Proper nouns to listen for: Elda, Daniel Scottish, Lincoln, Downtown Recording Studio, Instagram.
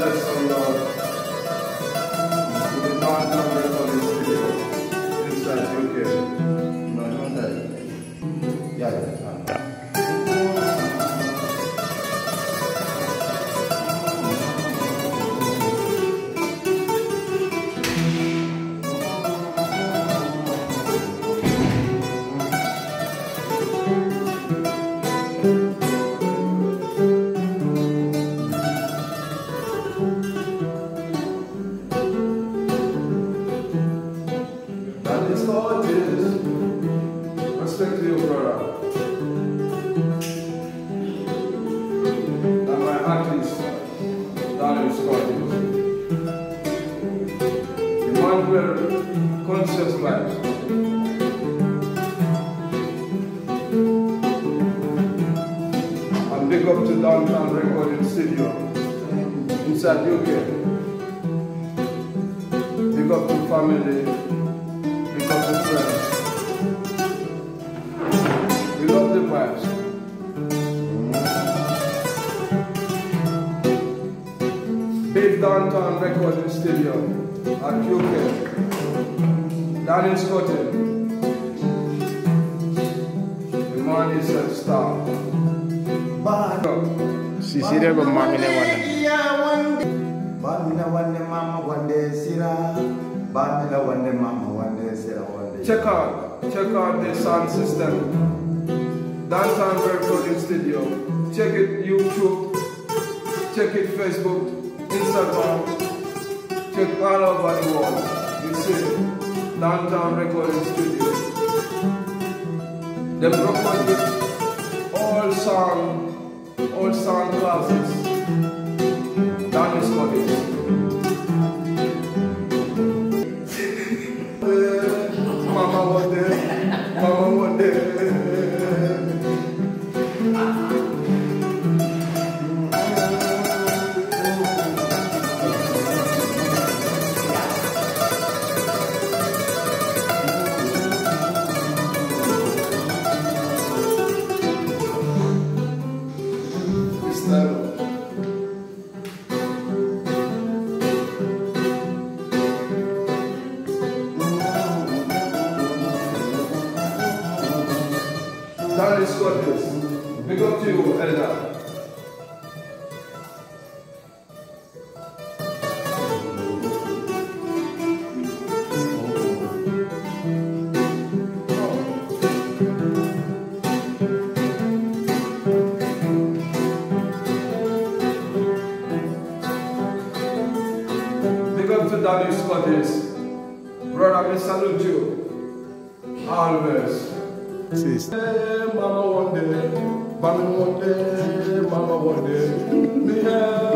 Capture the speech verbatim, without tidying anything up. Let's sing now to the Downtown Recording Studio inside U K. No, I don't have. Yeah, yeah. And my artist, Daniel Scottish, the one who conscious life. And big up to Downtown Recording Studio inside U K. Big up to family, big up to friends. Big Downtown Recording Studio at U K. Daniel Scottish, the man is a star. Si sira ba mamina wande. Mamina wande mama wande sira. Mamina wande mama wande sira wande. Check out, check out the sound system. Downtown Recording Studio. Check it YouTube, check it Facebook, Instagram, check all over the world. You see Downtown Recording Studio. They promote all song, all song classes. Daniel Scottish. Mama was there. Mama was there. Daniel Scottish, big up to you, Elda. Big up to Daniel Scottish. Brother, I salute you. Always. Sister. Mama one day, mama one day, mama one day.